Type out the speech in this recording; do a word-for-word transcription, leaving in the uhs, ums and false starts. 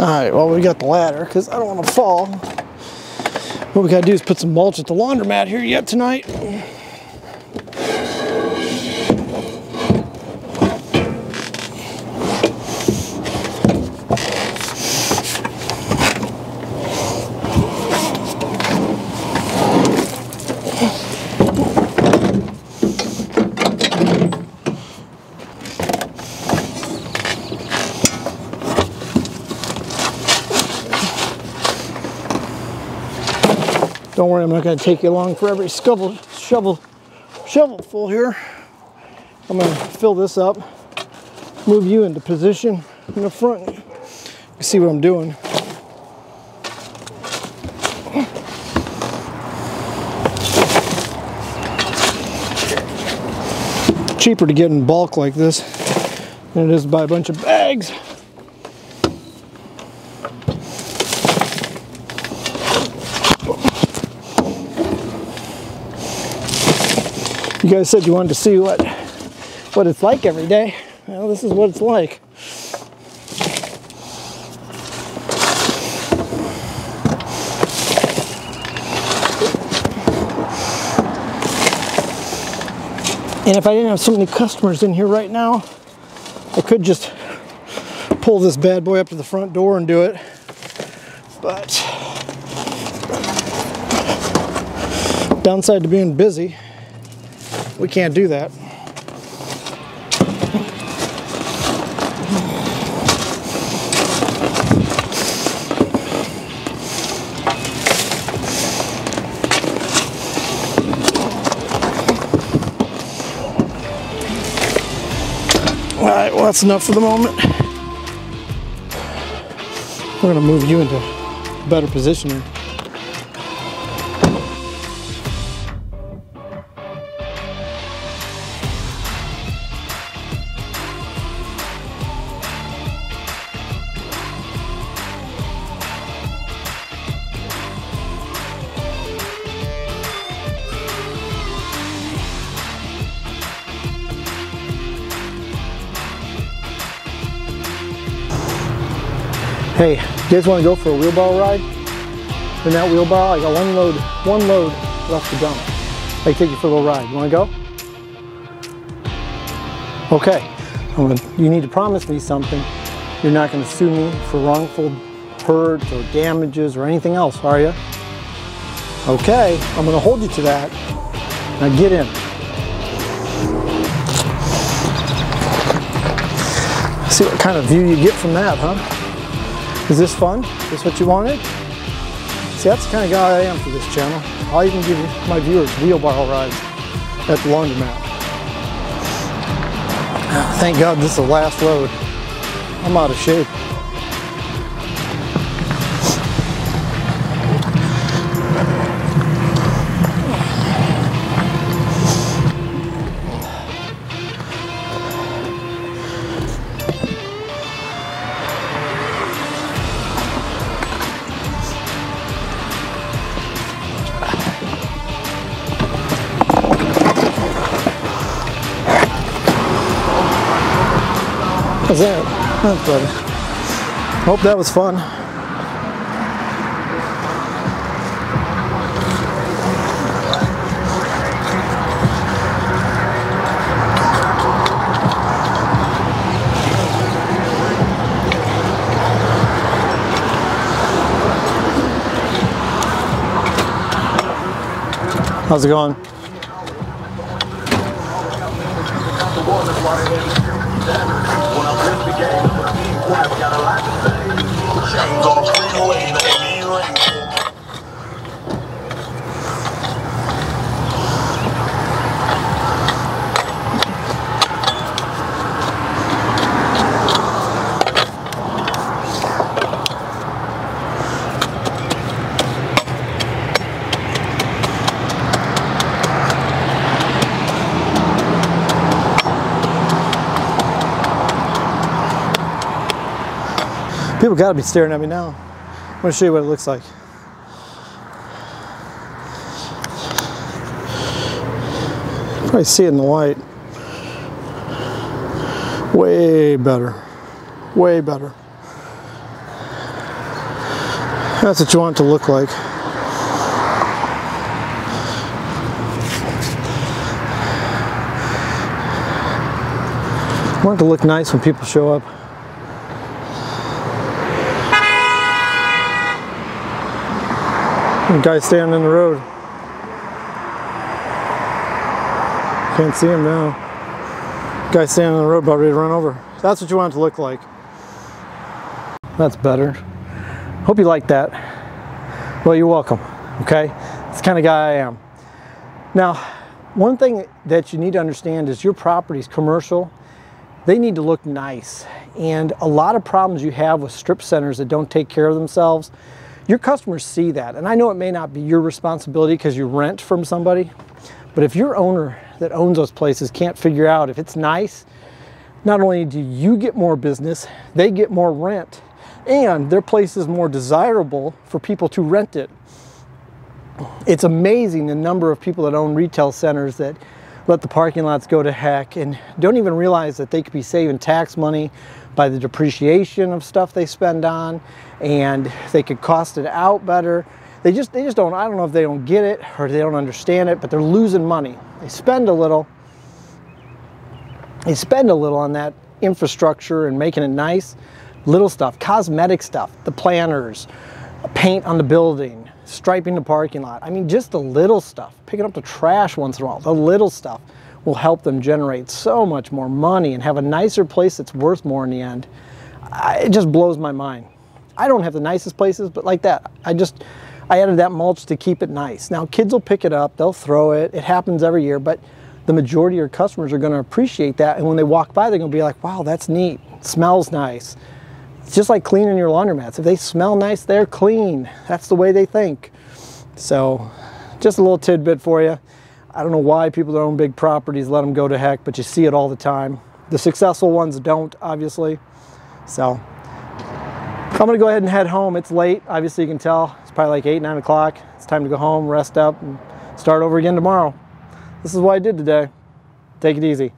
Alright, well, we got the ladder because I don't want to fall. What we got to do is put some mulch at the laundromat here yet tonight. Don't worry, I'm not going to take you along for every shovel, shovel, shovel full here. I'm going to fill this up, move you into position in the front. You can see what I'm doing. It's cheaper to get in bulk like this than it is to buy a bunch of bags. You guys said you wanted to see what what it's like every day. Well, this is what it's like. And if I didn't have so many customers in here right now, I could just pull this bad boy up to the front door and do it. But downside to being busy, we can't do that. All right, well, that's enough for the moment. We're gonna move you into a better position here. Hey, you guys want to go for a wheelbarrow ride? In that wheelbarrow, I got one load, one load left to dump. I can take you for a little ride. You want to go? Okay. I'm gonna, you need to promise me something. You're not going to sue me for wrongful hurts or damages or anything else, are you? Okay. I'm going to hold you to that. Now get in. See what kind of view you get from that, huh? Is this fun? Is this what you wanted? See, that's the kind of guy I am for this channel. I'll even give my viewers wheelbarrow rides at the laundromat. Thank God this is the last load. I'm out of shape. That's it. That's better. Hope that was fun. How's it going? People gotta be staring at me now. I'm gonna show you what it looks like. Probably see it in the light. Way better. Way better. That's what you want it to look like. I want it to look nice when people show up. The guy standing in the road. Can't see him now. Guy standing on the road about ready to run over. That's what you want it to look like. That's better. Hope you like that. Well, you're welcome. Okay? That's the kind of guy I am. Now, one thing that you need to understand is your property's commercial. They need to look nice. And a lot of problems you have with strip centers that don't take care of themselves, your customers see that. And I know it may not be your responsibility because you rent from somebody, but if your owner that owns those places can't figure out if it's nice, not only do you get more business, they get more rent. And their place is more desirable for people to rent it. It's amazing the number of people that own retail centers that let the parking lots go to heck and don't even realize that they could be saving tax money by the depreciation of stuff they spend on, and they could cost it out better. They just, they just don't, I don't know if they don't get it or they don't understand it, but they're losing money. They spend a little, they spend a little on that infrastructure and making it nice. Little stuff, cosmetic stuff, the planters, paint on the building, striping the parking lot. I mean, just the little stuff, picking up the trash once in a while, the little stuff will help them generate so much more money and have a nicer place that's worth more in the end. I, it just blows my mind. I don't have the nicest places, but like that, I just, I added that mulch to keep it nice. Now kids will pick it up, they'll throw it, it happens every year, but the majority of your customers are gonna appreciate that, and when they walk by, they're gonna be like, wow, that's neat, it smells nice. It's just like cleaning your laundromats. If they smell nice, they're clean. That's the way they think. So just a little tidbit for you. I don't know why people that own big properties let them go to heck, but you see it all the time. The successful ones don't, obviously. So I'm gonna go ahead and head home. It's late, obviously you can tell. It's probably like eight, nine o'clock. It's time to go home, rest up, and start over again tomorrow. This is what I did today. Take it easy.